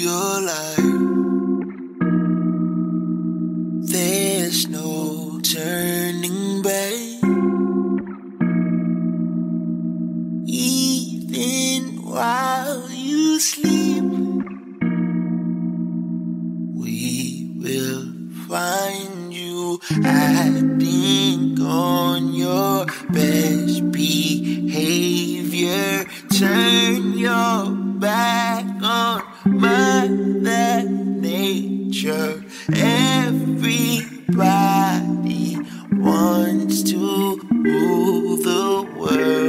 your life. There's no turning back. Even while you sleep, we will find you. I think on your best behavior. Turn your back on Mother Nature. Everybody wants to rule the world.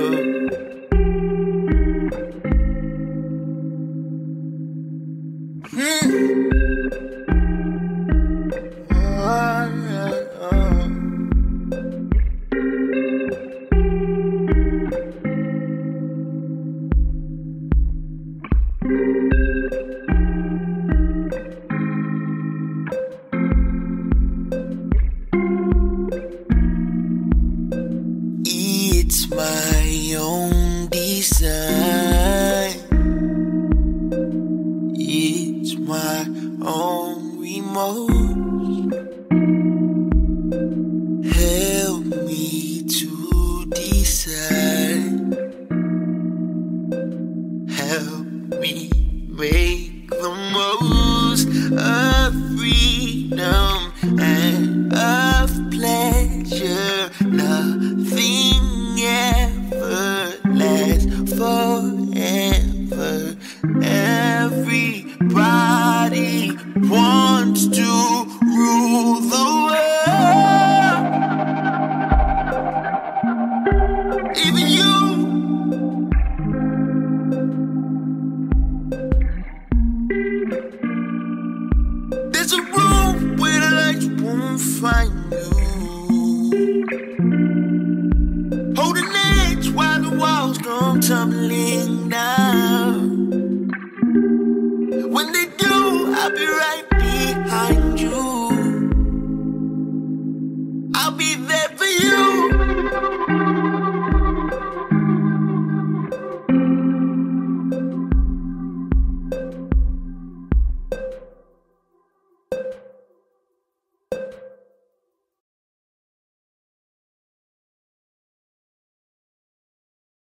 It's my own design. It's my own remorse. Help me to decide. Help me make the most of freedom and of pleasure. Nothing ever last forever. Everybody wants to rule the world. Even you. There's a room where the lights won't find you. Holding edge while the walls come tumbling down.